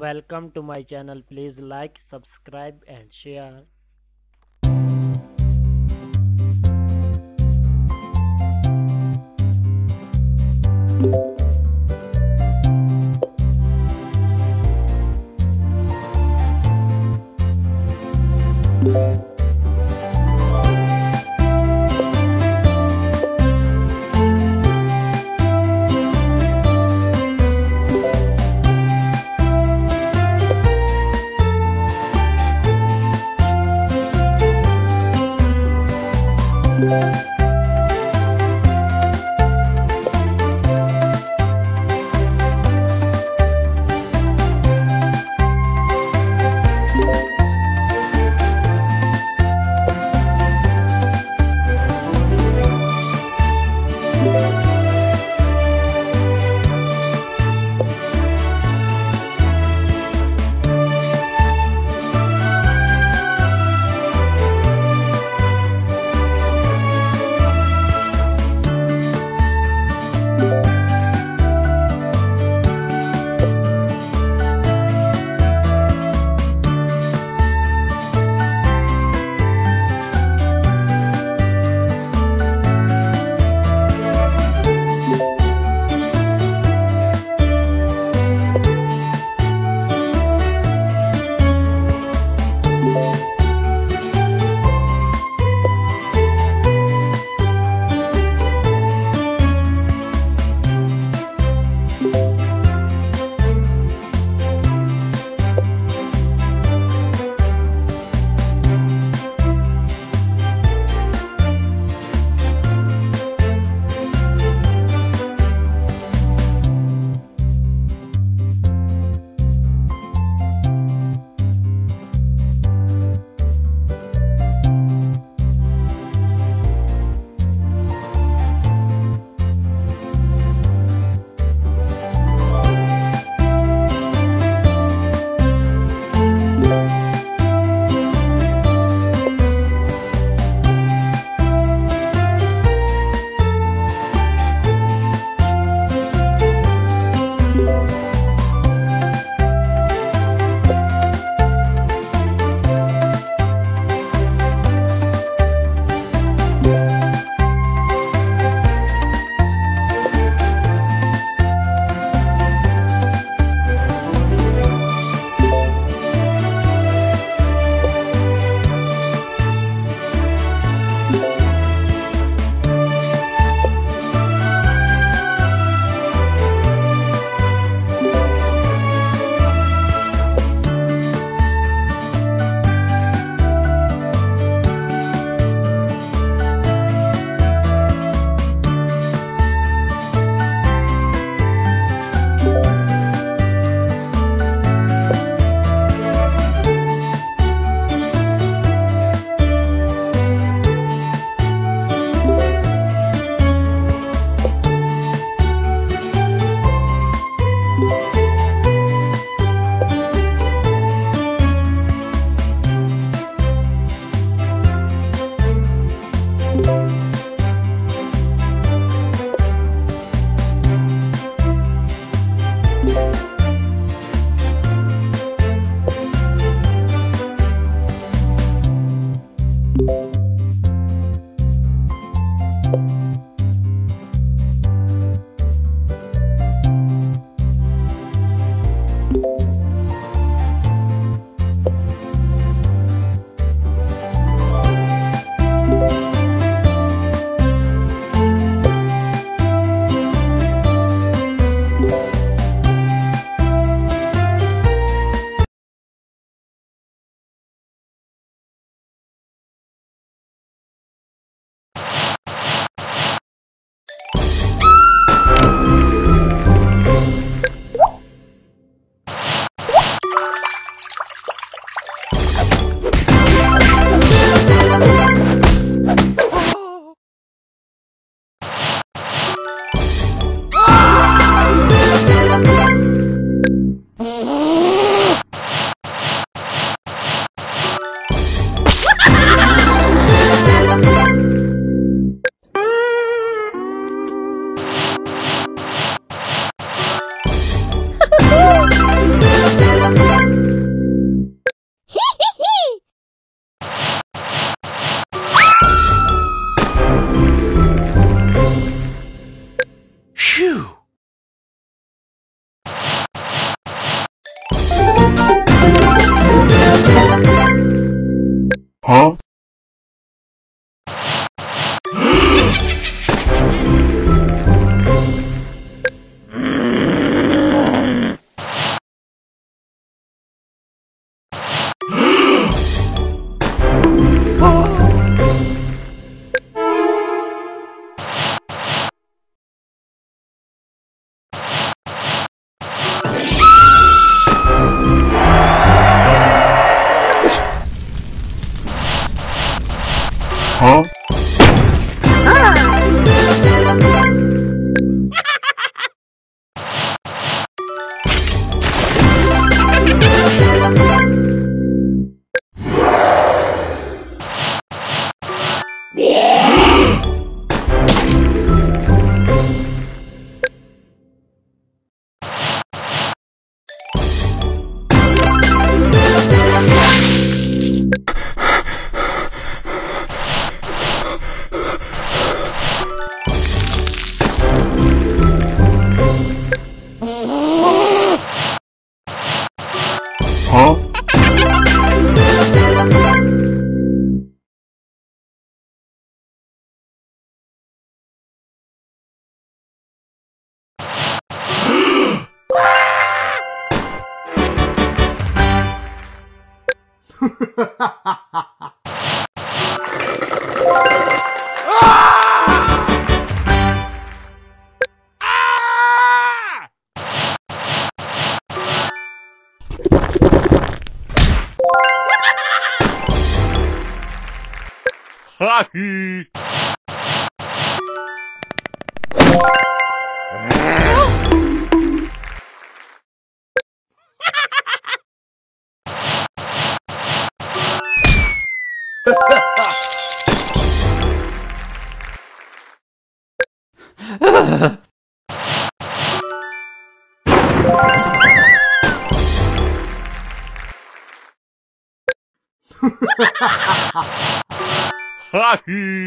Welcome to my channel. Please like, subscribe and share. 어? 어? 어? 하히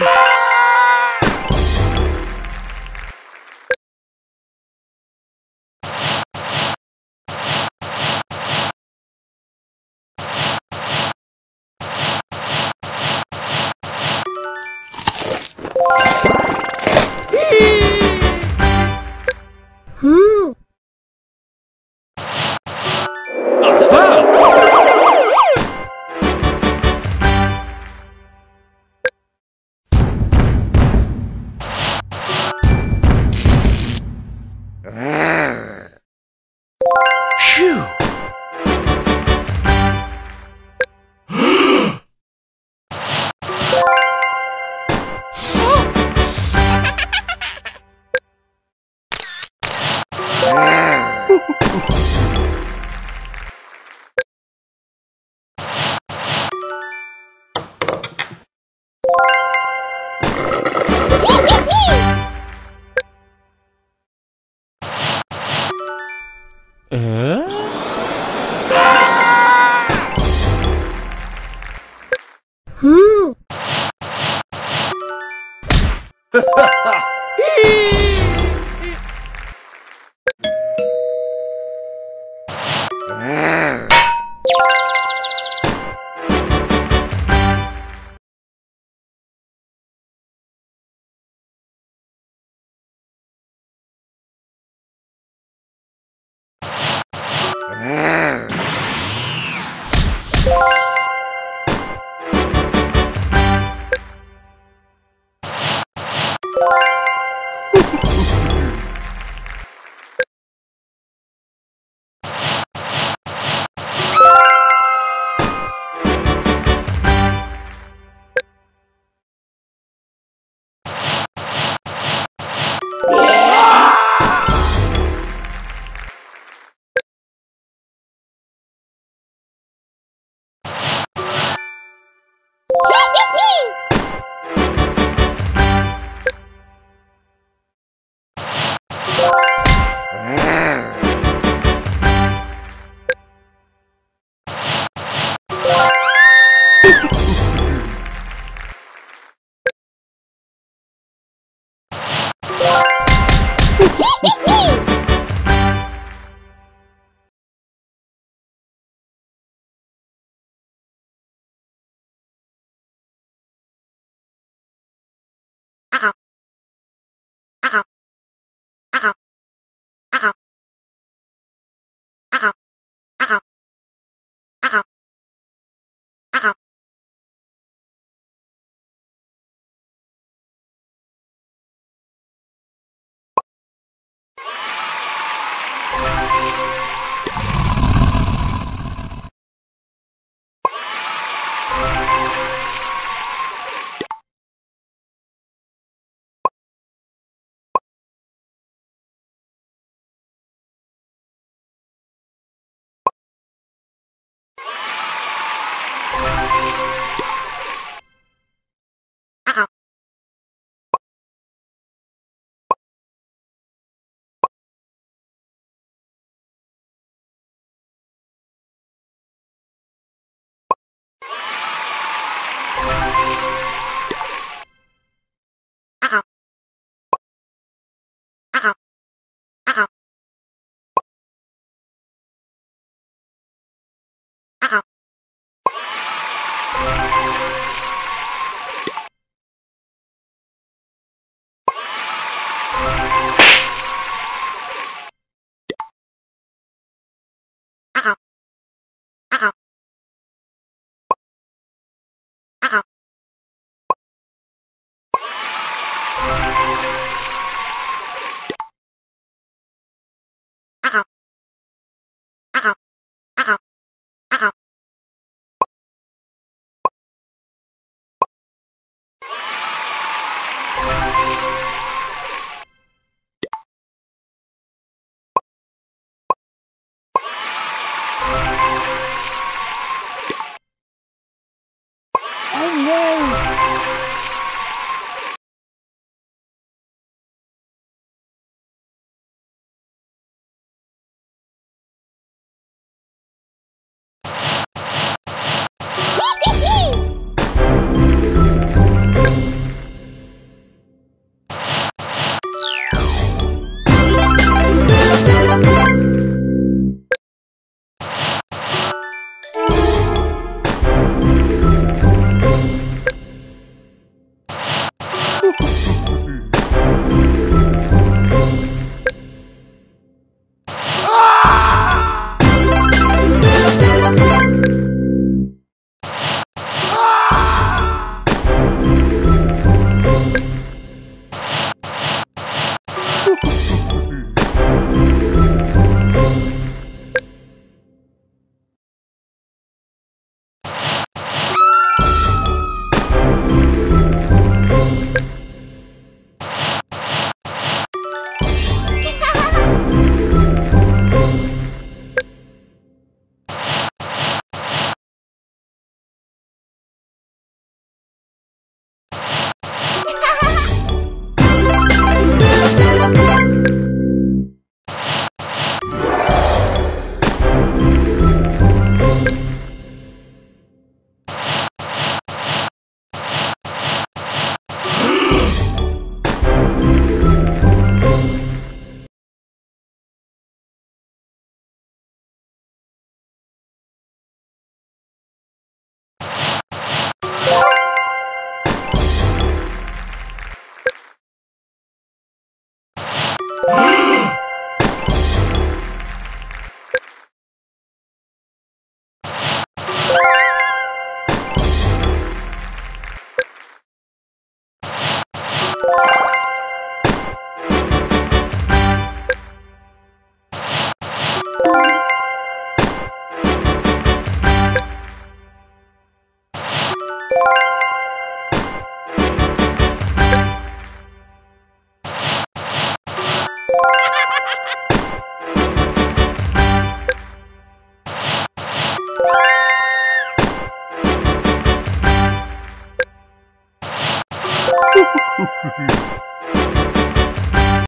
하히